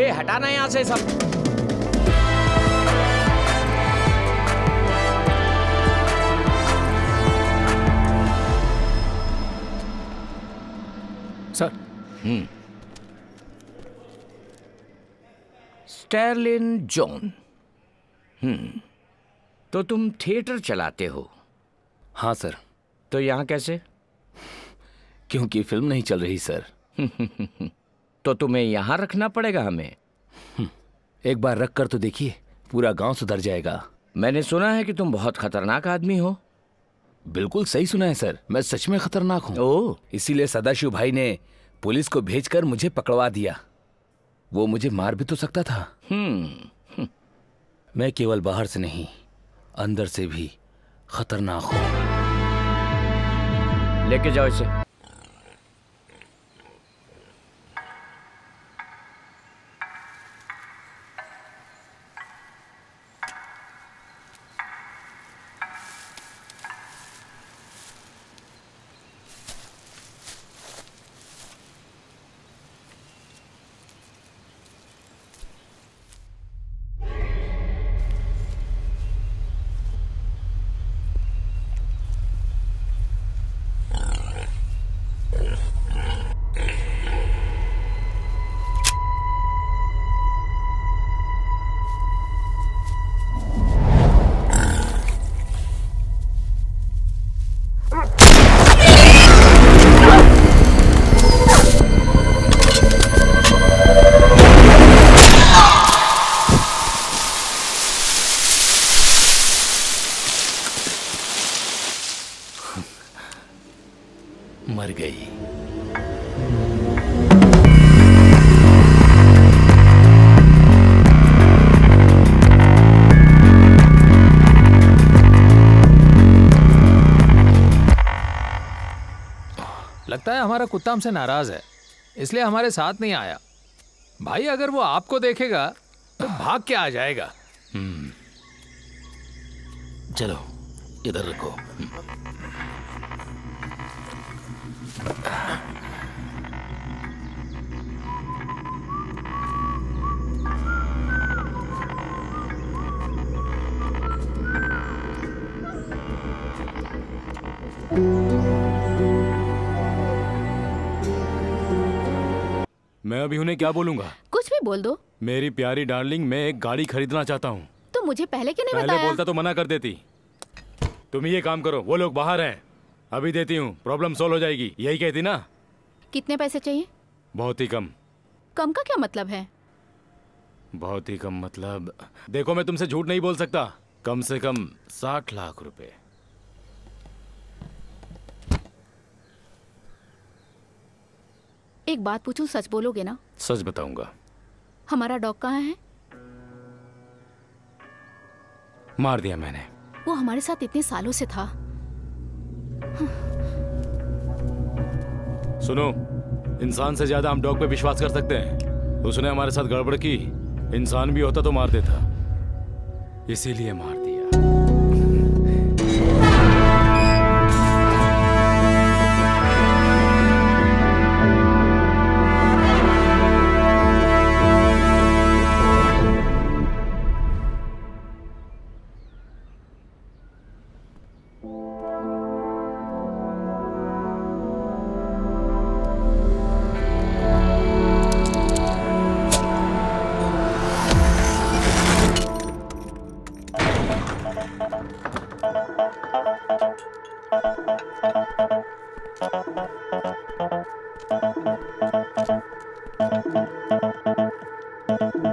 ए हटाना यहाँ से सब। सर, स्टैलिन जॉन, तो तुम थिएटर चलाते हो? हाँ सर। तो यहाँ कैसे? क्योंकि फिल्म नहीं चल रही सर। तो तुम्हें यहाँ रखना पड़ेगा हमें। एक बार रख कर तो देखिए, पूरा गांव सुधर जाएगा। मैंने सुना है कि तुम बहुत खतरनाक आदमी हो। बिल्कुल सही सुना है सर, मैं सच में खतरनाक हूँ। ओह, इसीलिए सदाशिव भाई ने पुलिस को भेजकर मुझे पकड़वा दिया। वो मुझे मार भी तो सकता था। मैं केवल बाहर से नहीं, अंदर से भी खतरनाक हूँ। लेके जाओ इसे। हमारा कुत्ता हमसे नाराज है, इसलिए हमारे साथ नहीं आया। भाई अगर वो आपको देखेगा तो भाग के आ जाएगा। चलो इधर रखो। मैं अभी उन्हें क्या बोलूंगा? कुछ भी बोल दो। मेरी प्यारी डार्लिंग, मैं एक गाड़ी खरीदना चाहता हूँ। तो मुझे पहले क्यों नहीं बताया? पहले बोलता तो मना कर देती। तुम ये काम करो, वो लोग बाहर हैं, अभी देती हूँ, प्रॉब्लम सॉल्व हो जाएगी। यही कहती ना। कितने पैसे चाहिए? बहुत ही कम। कम का क्या मतलब है? बहुत ही कम मतलब, देखो मैं तुमसे झूठ नहीं बोल सकता। कम से कम 60 लाख रुपए। एक बात पूछूं, सच बोलोगे ना? सच बताऊंगा। हमारा डॉग कहाँ है? मार दिया मैंने। वो हमारे साथ इतने सालों से था। सुनो, इंसान से ज्यादा हम डॉग पे विश्वास कर सकते हैं। उसने हमारे साथ गड़बड़ की, इंसान भी होता तो मार देता, इसीलिए मार दिया।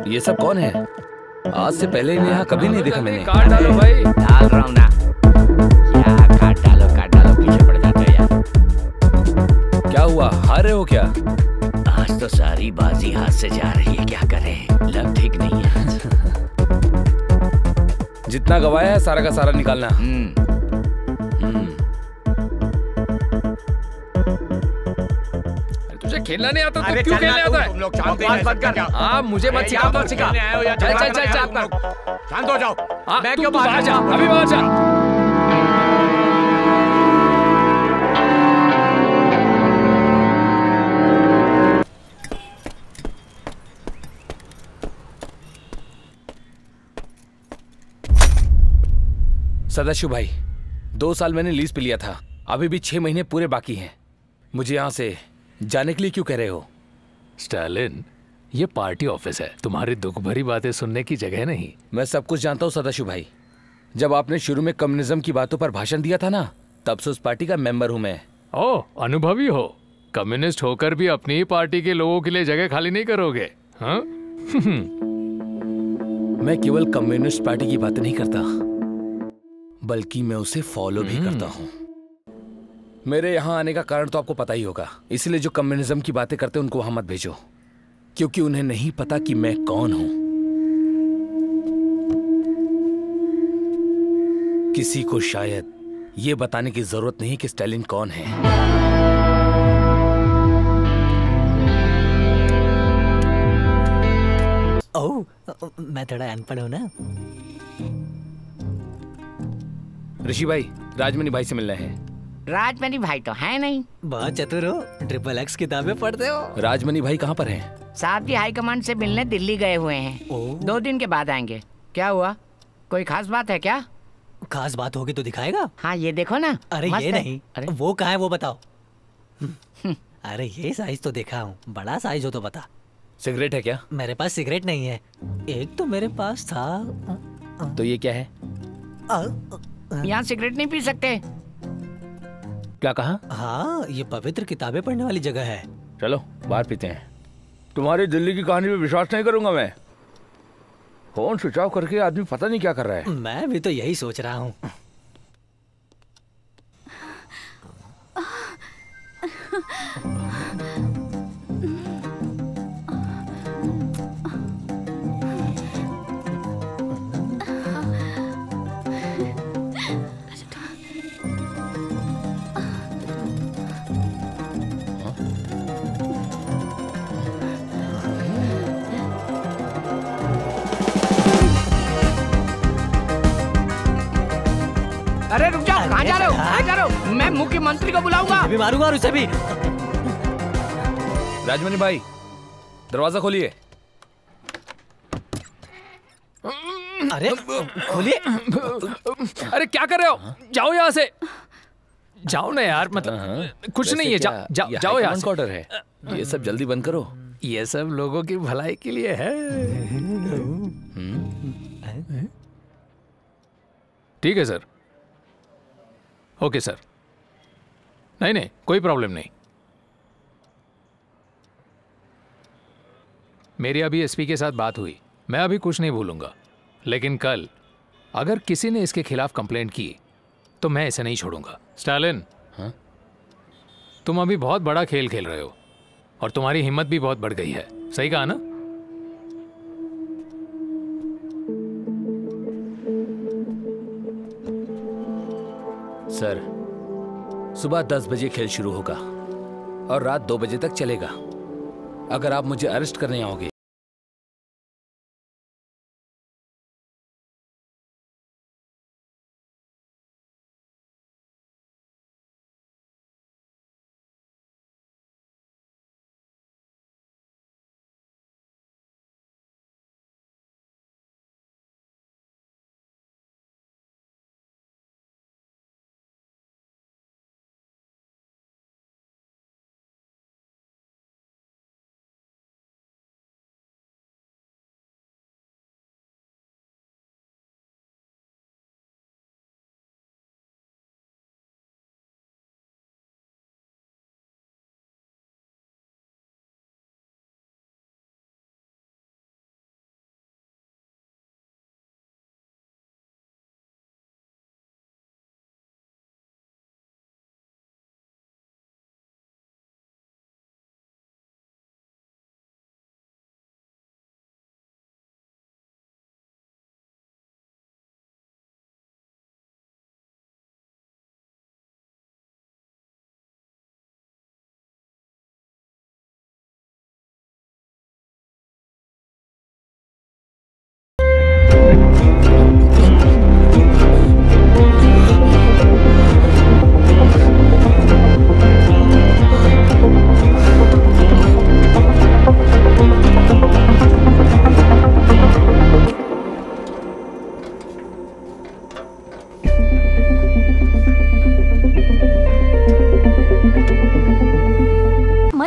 ये सब कौन है? आज से पहले इन्हें यहाँ कभी नहीं देखा मैंने। काट डालो भाई। डाल रहा हूँ ना। यहाँ काट डालो पीछे पड़ जाते हो यार। क्या हुआ, हार रहे हो क्या? आज तो सारी बाजी हाथ से जा रही है, क्या करें, लग ठीक नहीं है आज। जितना गवाया है सारा का सारा निकालना। खेलना नहीं आता तो क्यों खेलने आता है? तुम लोग शांत मत कर। आप मुझे मत सिखा। चल चल चल चल, शांत हो जाओ। मैं क्यों बाहर जा? अभी बाहर जा। सदाशिव भाई, 2 साल मैंने लीज पे लिया था, अभी भी 6 महीने पूरे बाकी हैं। मुझे यहाँ से जाने के लिए क्यों कह रहे हो? स्टालिन, ये पार्टी ऑफिस है, तुम्हारी दुख भरी बातें सुनने की जगह नहीं। मैं सब कुछ जानता हूँ सदाशिव भाई। जब आपने शुरू में कम्युनिज्म की बातों पर भाषण दिया था ना, तब से उस पार्टी का मेंबर हूँ मैं। ओह, अनुभवी हो। कम्युनिस्ट होकर भी अपनी ही पार्टी के लोगों के लिए जगह खाली नहीं करोगे, हाँ? मैं केवल कम्युनिस्ट पार्टी की बात नहीं करता, बल्कि मैं उसे फॉलो भी करता हूँ। मेरे यहाँ आने का कारण तो आपको पता ही होगा, इसलिए जो कम्युनिज्म की बातें करते हैं उनको वहां मत भेजो, क्योंकि उन्हें नहीं पता कि मैं कौन हूं। किसी को शायद ये बताने की जरूरत नहीं कि स्टालिन कौन है। मैं थोड़ा अनपढ़ हूं ना। ऋषि भाई, राजमणि भाई से मिलना है। राजमणि भाई तो है नहीं। बहुत चतुर हो, XXX किताबें पढ़ते हो। राजमणि भाई कहाँ पर हैं? साहब जी हाईकमांड से मिलने दिल्ली गए हुए हैं, 2 दिन के बाद आएंगे। क्या हुआ, कोई खास बात है क्या? खास बात होगी तो दिखाएगा। हाँ ये देखो ना। अरे ये नहीं, अरे वो कहाँ है वो बताओ। अरे ये साइज तो देखा हूँ, बड़ा साइज हो तो बता। सिगरेट है क्या? मेरे पास सिगरेट नहीं है, एक तो मेरे पास था। तो ये क्या है? यहाँ सिगरेट नहीं पी सकते। क्या कहा? हाँ ये पवित्र किताबें पढ़ने वाली जगह है, चलो बाहर पीते हैं। तुम्हारी दिल्ली की कहानी पे विश्वास नहीं करूंगा मैं। फोन स्विच ऑफ करके आदमी पता नहीं क्या कर रहा है। मैं भी तो यही सोच रहा हूँ। अरे रुक जाओ, कहाँ जा रहे हो? कहाँ जा रहे हो? मैं मुख्यमंत्री को बुलाऊंगा, भी मारूंगा और उसे भी। राजमणि भाई, दरवाजा खोलिए। अरे खोलिए। अरे क्या कर रहे हो? जाओ यहाँ से। जाओ ना यार, मतलब कुछ नहीं है, जाओ यहाँ से। ऑर्डर है, ये सब जल्दी बंद करो। ये सब लोगों की भलाई के लिए है। ठीक है सर, ओके सर। नहीं नहीं कोई प्रॉब्लम नहीं। मेरी अभी एसपी के साथ बात हुई, मैं अभी कुछ नहीं भूलूंगा, लेकिन कल अगर किसी ने इसके खिलाफ कंप्लेंट की तो मैं इसे नहीं छोड़ूंगा। स्टालिन, हाँ? तुम अभी बहुत बड़ा खेल खेल रहे हो और तुम्हारी हिम्मत भी बहुत बढ़ गई है, सही कहा ना? सर, सुबह 10 बजे खेल शुरू होगा और रात 2 बजे तक चलेगा। अगर आप मुझे अरेस्ट करने आओगे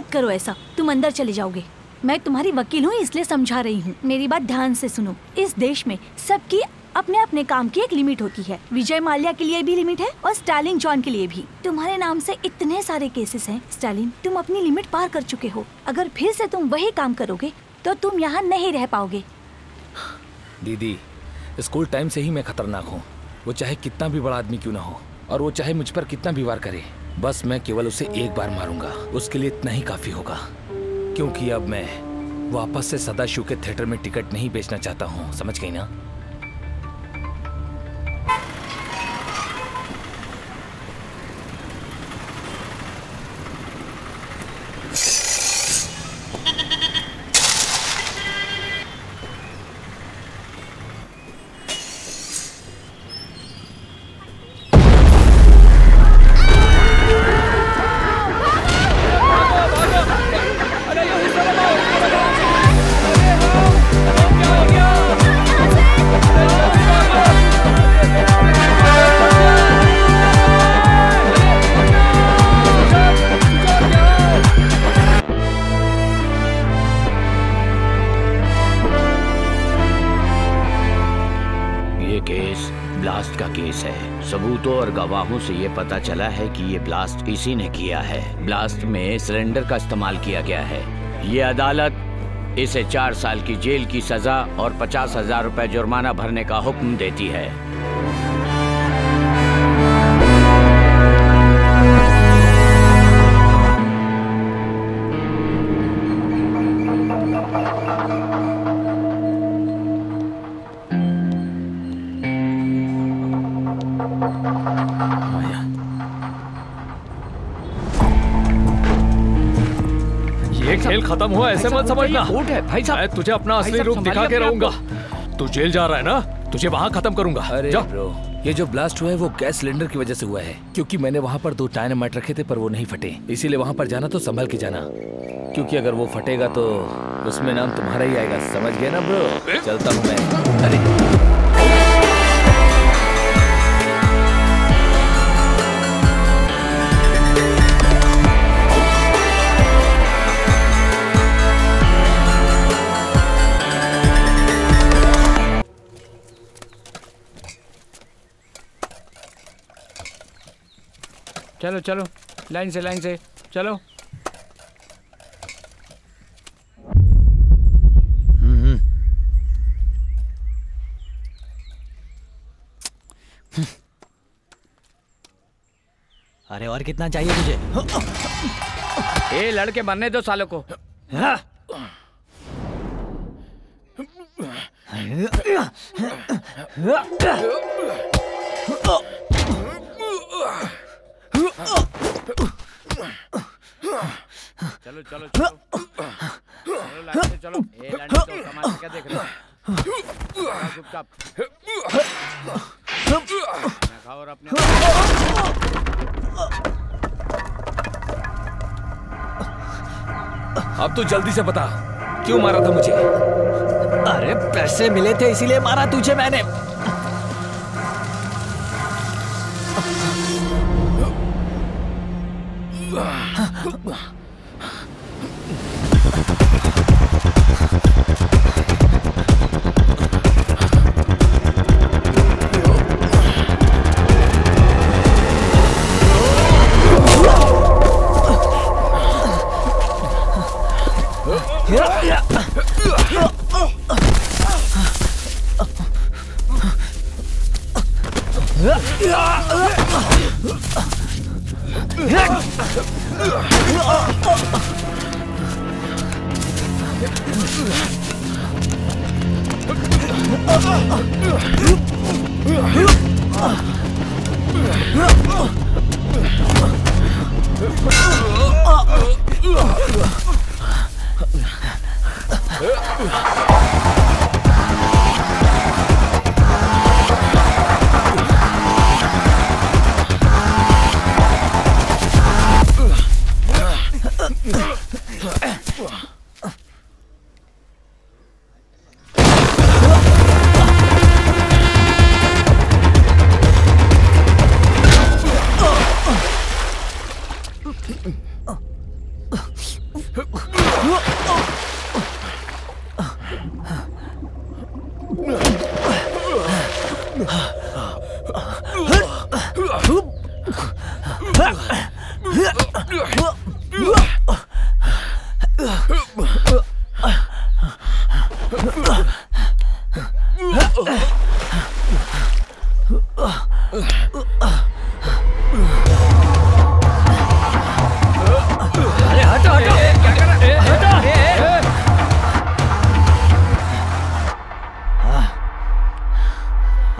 मत करो ऐसा, तुम अंदर चले जाओगे। मैं तुम्हारी वकील हूँ इसलिए समझा रही हूँ, मेरी बात ध्यान से सुनो। इस देश में सबकी अपने अपने काम की एक लिमिट होती है। विजय माल्या के लिए भी लिमिट है और स्टालिन जॉन के लिए भी। तुम्हारे नाम से इतने सारे केसेस हैं स्टालिन, तुम अपनी लिमिट पार कर चुके हो। अगर फिर से तुम वही काम करोगे तो तुम यहाँ नहीं रह पाओगे। दीदी, स्कूल टाइम से ही मैं खतरनाक हूँ। वो चाहे कितना भी बड़ा आदमी क्यों ना हो और वो चाहे मुझ पर कितना भी वार करे, बस मैं केवल उसे एक बार मारूंगा। उसके लिए इतना ही काफी होगा, क्योंकि अब मैं वापस से सदाशिव के थिएटर में टिकट नहीं बेचना चाहता हूँ। समझ गई ना? गवाहों से ये पता चला है कि ये ब्लास्ट इसी ने किया है। ब्लास्ट में सिलेंडर का इस्तेमाल किया गया है। ये अदालत इसे 4 साल की जेल की सजा और 50,000 रुपए जुर्माना भरने का हुक्म देती है। खत्म हुआ ऐसे मत समझना। कोर्ट है भाई साहब, मैं तुझे अपना असली रूप दिखा के रहूंगा। तू जेल जा रहा है ना, तुझे वहाँ खत्म करूंगा। अरे ब्रो, ये जो ब्लास्ट हुआ है वो गैस सिलेंडर की वजह से हुआ है, क्योंकि मैंने वहाँ पर 2 डायनामाइट रखे थे पर वो नहीं फटे। इसीलिए वहाँ पर जाना तो संभल के जाना, क्योंकि अगर वो फटेगा तो उसमें नाम तुम्हारा ही आएगा। समझ गया ना ब्रो? चलता हूँ मैं। चलो चलो, लाइन से लाइन से चलो। अरे और कितना चाहिए तुझे? ए लड़के बनने दो सालों को। चलो चलो चलो चलो, ए लड़के तो कमाल क्या देख रहे हो? चुपचाप ना खाओ और अपने। अब तो जल्दी से बता, क्यों मारा था मुझे? अरे पैसे मिले थे इसीलिए मारा तुझे मैंने।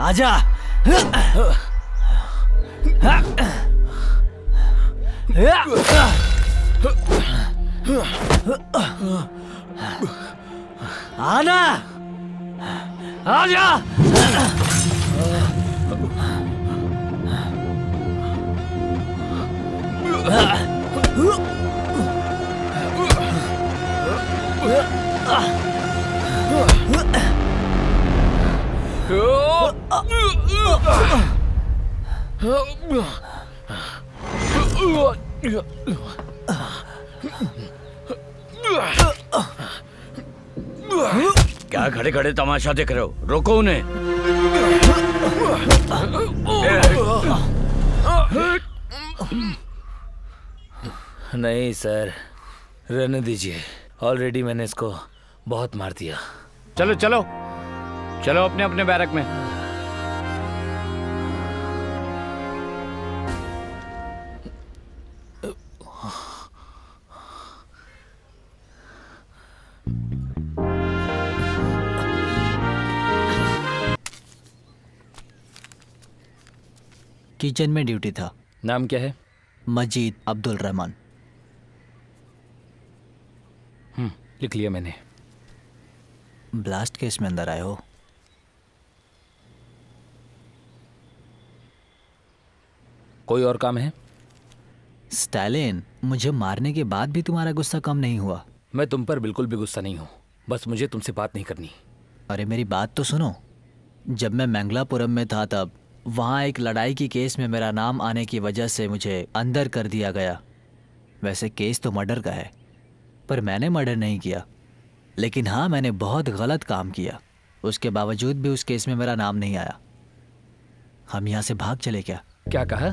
आजा आना आजा क्या खड़े खड़े तमाशा देख रहे हो? रोको उन्हें। नहीं सर, रहने दीजिए, ऑलरेडी मैंने इसको बहुत मार दिया। चलो चलो चलो अपने अपने बैरक में। किचन में ड्यूटी था। नाम क्या है? मजीद अब्दुल रहमान। लिख लिया मैंने। ब्लास्ट केस में अंदर आए हो? कोई और काम है? स्टालिन, मुझे मारने के बाद भी तुम्हारा गुस्सा कम नहीं हुआ। मैं तुम पर बिल्कुल भी गुस्सा नहीं हूँ, बस मुझे तुमसे बात नहीं करनी। अरे मेरी बात तो सुनो। जब मैं मंगलापुरम में था तब वहाँ एक लड़ाई की केस में मेरा नाम आने की वजह से मुझे अंदर कर दिया गया। वैसे केस तो मर्डर का है, पर मैंने मर्डर नहीं किया, लेकिन हाँ मैंने बहुत गलत काम किया। उसके बावजूद भी उस केस में मेरा नाम नहीं आया। हम यहाँ से भाग चले। क्या क्या कहा?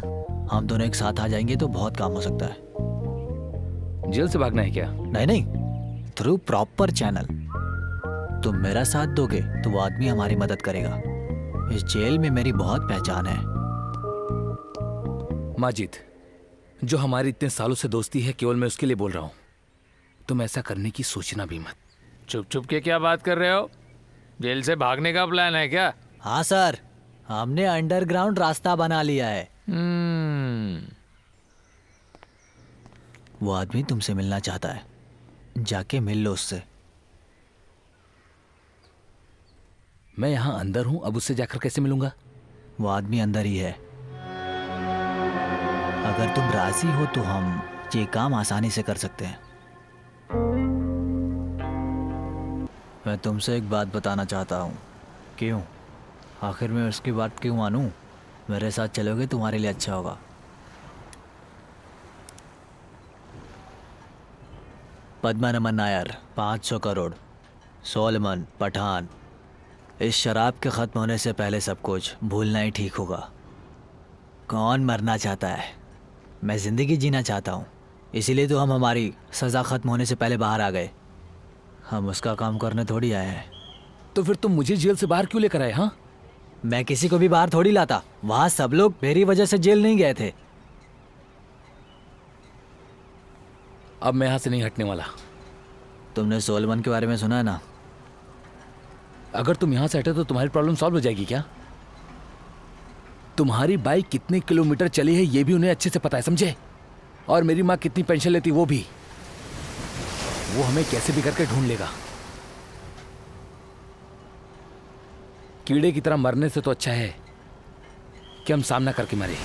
हम दोनों एक साथ आ जाएंगे तो बहुत काम हो सकता है। जेल से भागना है क्या? नहीं नहीं, थ्रू प्रॉपर चैनल। तुम मेरा साथ दोगे तो वो आदमी हमारी मदद करेगा। इस जेल में मेरी बहुत पहचान है। माजिद, जो हमारी इतने सालों से दोस्ती है, केवल मैं उसके लिए बोल रहा हूँ। तुम ऐसा करने की सोचना भी मत। चुप चुप के क्या बात कर रहे हो? जेल से भागने का प्लान है क्या? हाँ सर, हमने अंडरग्राउंड रास्ता बना लिया है। वो आदमी तुमसे मिलना चाहता है, जाके मिल लो उससे। मैं यहाँ अंदर हूँ, अब उससे जाकर कैसे मिलूंगा? वो आदमी अंदर ही है। अगर तुम राजी हो तो हम ये काम आसानी से कर सकते हैं। मैं तुमसे एक बात बताना चाहता हूँ। क्यों? आखिर मैं उसकी बात क्यों मानूँ? मेरे साथ चलोगे तुम्हारे लिए अच्छा होगा। पद्मनाभन नायर 500 करोड़, सोलमन पठान। इस शराब के ख़त्म होने से पहले सब कुछ भूलना ही ठीक होगा। कौन मरना चाहता है? मैं ज़िंदगी जीना चाहता हूँ, इसीलिए तो हम हमारी सज़ा ख़त्म होने से पहले बाहर आ गए। हम उसका काम करने थोड़ी आए हैं। तो फिर तुम मुझे जेल से बाहर क्यों लेकर आए? हाँ, मैं किसी को भी बाहर थोड़ी लाता। वहाँ सब लोग मेरी वजह से जेल नहीं गए थे। अब मैं यहाँ से नहीं हटने वाला। तुमने सोलमन के बारे में सुना है ना? अगर तुम यहाँ से हटे तो तुम्हारी प्रॉब्लम सॉल्व हो जाएगी। क्या तुम्हारी बाइक कितने किलोमीटर चली है ये भी उन्हें अच्छे से पता है, समझे? और मेरी माँ कितनी पेंशन लेती, वो भी। वो हमें कैसे भी करके ढूंढ लेगा। कीड़े की तरह मरने से तो अच्छा है कि हम सामना करके मरे।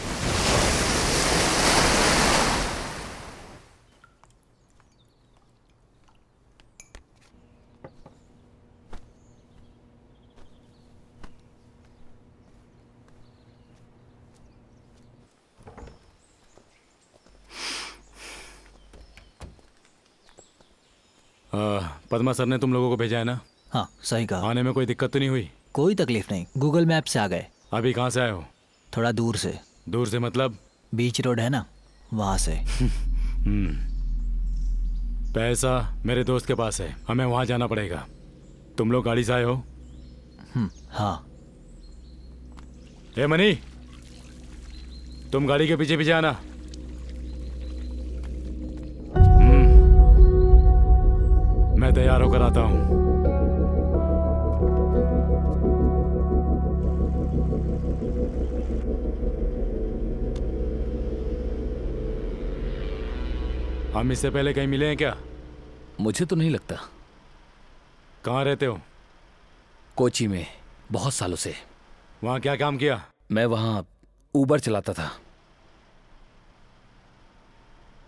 पद्मा सर ने तुम लोगों को भेजा है ना? हाँ, सही कहा। आने में कोई दिक्कत तो नहीं हुई? कोई तकलीफ नहीं, गूगल मैप से आ गए। अभी कहाँ से आए हो? थोड़ा दूर से। दूर से मतलब? बीच रोड है ना, वहाँ से। पैसा मेरे दोस्त के पास है, हमें वहाँ जाना पड़ेगा। तुम लोग गाड़ी से आए हो? हाँ। ए मनी, तुम गाड़ी के पीछे पीछे आना। मैं तैयार होकर आता हूँ। हम इससे पहले कहीं मिले हैं क्या? मुझे तो नहीं लगता। कहाँ रहते हो? कोची में, बहुत सालों से। वहाँ क्या काम किया? मैं वहाँ ऊबर चलाता था।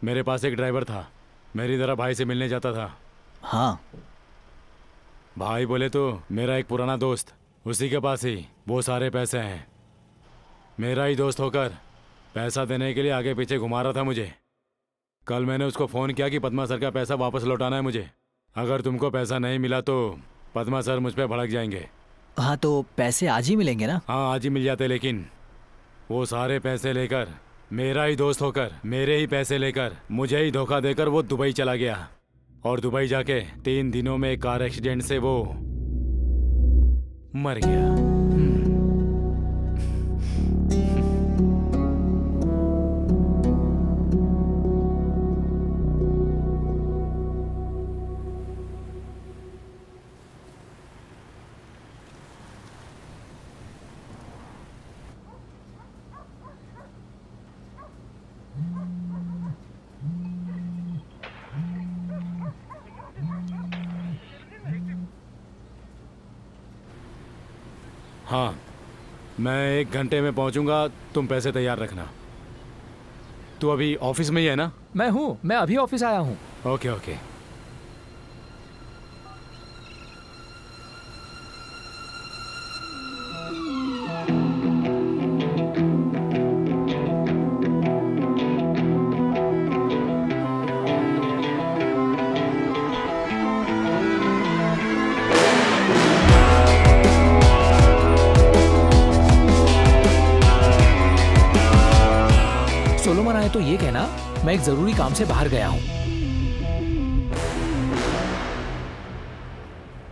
मेरे पास एक ड्राइवर था, मेरी तरह भाई से मिलने जाता था। हाँ। भाई बोले तो मेरा एक पुराना दोस्त, उसी के पास ही वो सारे पैसे हैं। मेरा ही दोस्त होकर पैसा देने के लिए आगे पीछे घुमा रहा था मुझे। कल मैंने उसको फ़ोन किया कि पद्मा सर का पैसा वापस लौटाना है मुझे। अगर तुमको पैसा नहीं मिला तो पद्मा सर मुझ पर भड़क जाएंगे। हाँ तो पैसे आज ही मिलेंगे ना? हाँ आज ही मिल जाते, लेकिन वो सारे पैसे लेकर, मेरा ही दोस्त होकर, मेरे ही पैसे लेकर, मुझे ही धोखा देकर वो दुबई चला गया। और दुबई जाके 3 दिनों में एक कार एक्सीडेंट से वो मर गया। हाँ, मैं 1 घंटे में पहुंचूंगा, तुम पैसे तैयार रखना। तू अभी ऑफिस में ही है ना? मैं हूँ, मैं अभी ऑफिस आया हूँ। Okay okay. तो ये कहना मैं एक जरूरी काम से बाहर गया हूं।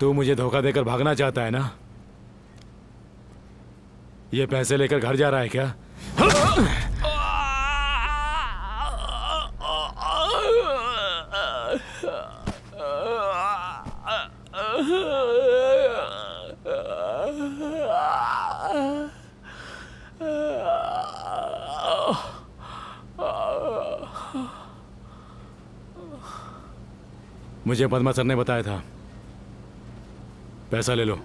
तू मुझे धोखा देकर भागना चाहता है ना? ये पैसे लेकर घर जा रहा है क्या? मुझे पद्मा सर ने बताया था। पैसा ले लो।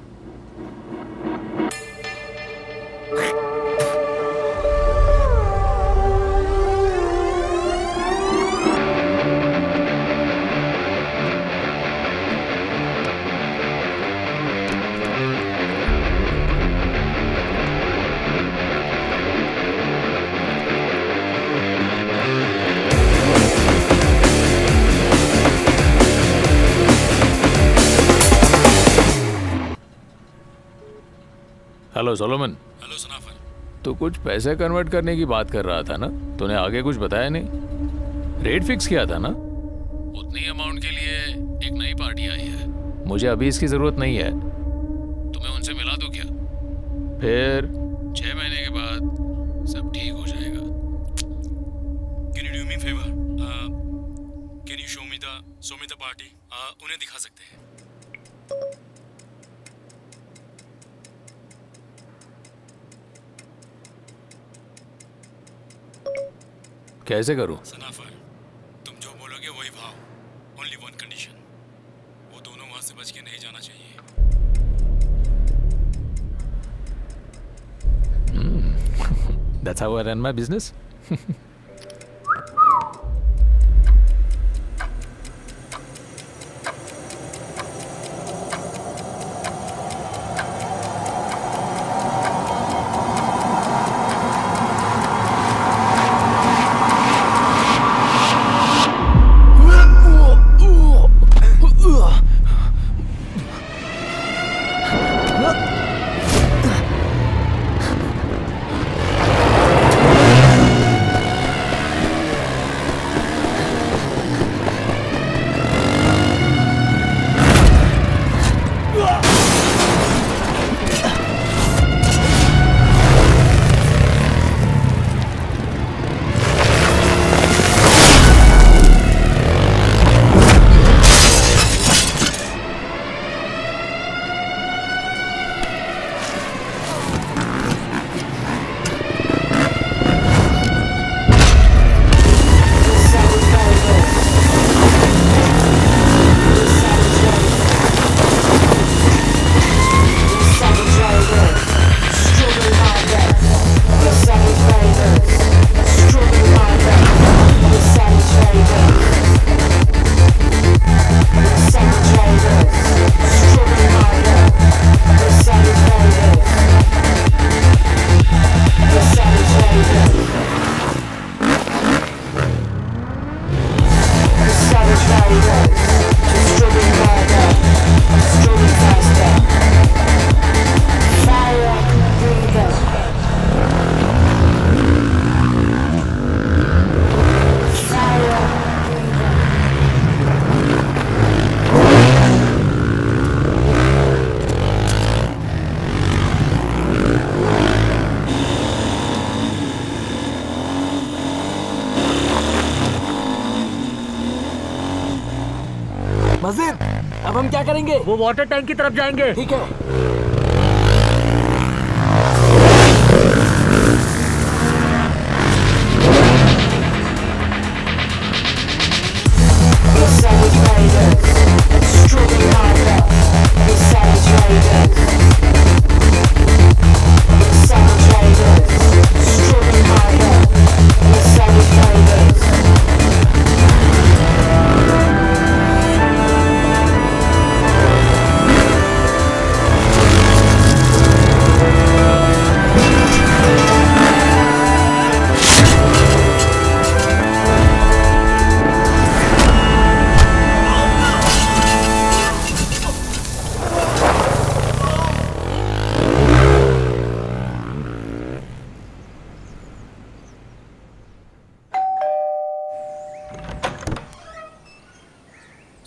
Hello Solomon. हेलो सनाफर। तो कुछ पैसे कन्वर्ट करने की बात कर रहा था ना, तूने आगे कुछ बताया नहीं। रेट फिक्स किया था ना? उतनी अमाउंट के लिए एक नई पार्टी आई है, मुझे अभी इसकी ज़रूरत नहीं है। तुम्हें उनसे मिला दो क्या? फिर 6 महीने के बाद सब ठीक हो जाएगा। Can you do me favour? Can you show me the party? उन्हें दिखा सकते हैं? कैसे करूं? सनाफर, तुम जो बोलोगे वही भाव। ओनली वन कंडीशन, वो दोनों वहां से बच के नहीं जाना चाहिए। That's how I run my business. मस्जिद। अब हम क्या करेंगे? वो वाटर टैंक की तरफ जाएंगे। ठीक है।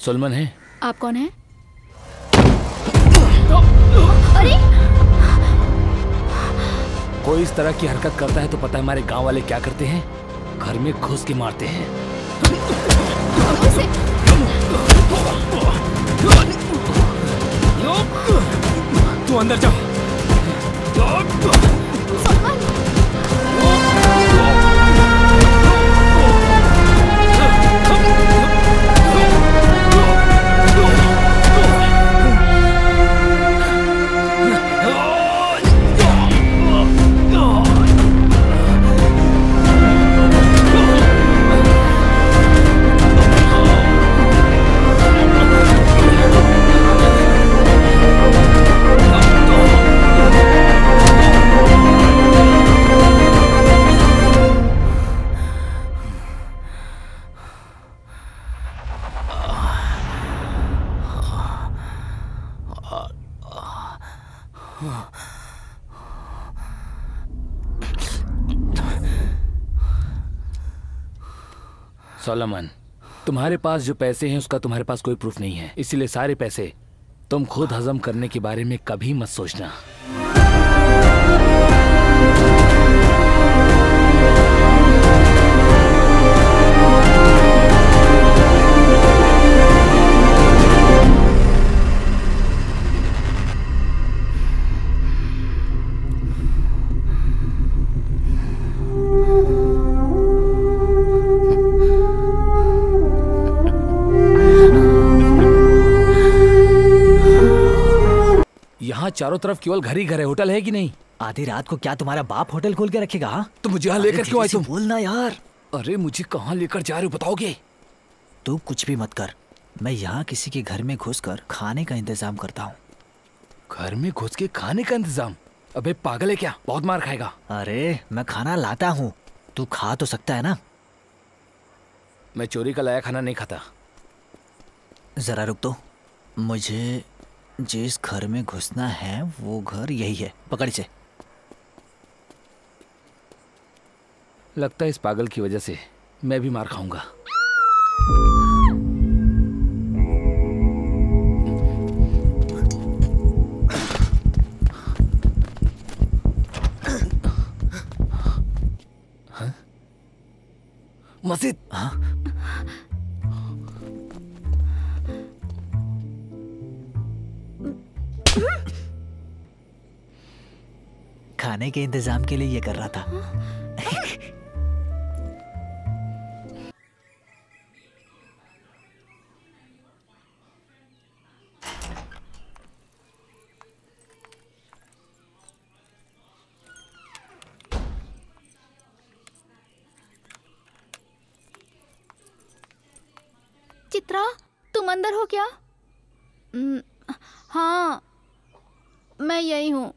सलमान है। आप कौन हैं? अरे कोई इस तरह की हरकत करता है तो पता है हमारे गांव वाले क्या करते हैं? घर में घुस के मारते हैं। तू अंदर जा। सोलोमन, तुम्हारे पास जो पैसे हैं उसका तुम्हारे पास कोई प्रूफ नहीं है, इसीलिए सारे पैसे तुम खुद हजम करने के बारे में कभी मत सोचना। चारों तरफ केवल घर ही घर है, होटल है कि नहीं? आधी रात को क्या तुम्हारा बाप होटल खोल के रखेगा? हा? तो मुझे यहाँ लेकर क्यों आए तुम? बोलना यार। अरे मुझे कहाँ लेकर जा रहे हो बताओगे? तू कुछ भी मत कर, मैं यहाँ किसी के घर में घुसकर खाने का इंतजाम करता हूँ। घर में घुस के खाने का इंतजाम? अबे पागल है क्या, बहुत मार खाएगा। अरे मैं खाना लाता हूँ, तू खा तो सकता है ना। मैं चोरी का लाया खाना नहीं खाता। जरा रुक दो, मुझे जिस घर में घुसना है वो घर यही है, पकड़ इसे। लगता है इस पागल की वजह से मैं भी मार खाऊंगा। मस्जिद। हाँ? खाने के इंतजाम के लिए ये कर रहा था। चित्रा, तुम अंदर हो क्या? हाँ मैं यही हूँ।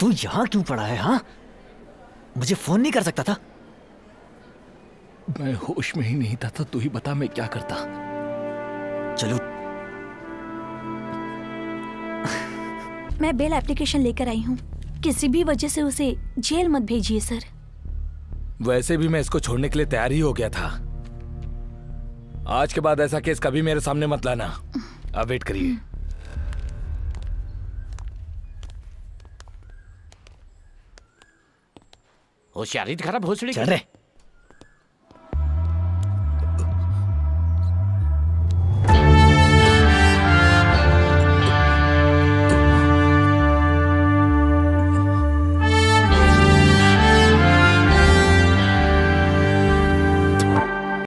तू यहाँ क्यों पड़ा है? हाँ, मुझे फोन नहीं कर सकता था? मैं होश में ही नहीं था, तू ही बता मैं क्या करता। चलो मैं बेल एप्लीकेशन लेकर आई हूँ, किसी भी वजह से उसे जेल मत भेजिए सर। वैसे भी मैं इसको छोड़ने के लिए तैयार ही हो गया था। आज के बाद ऐसा केस कभी मेरे सामने मत लाना। अब वेट करिए। होशियारी खराब हो चुकी है।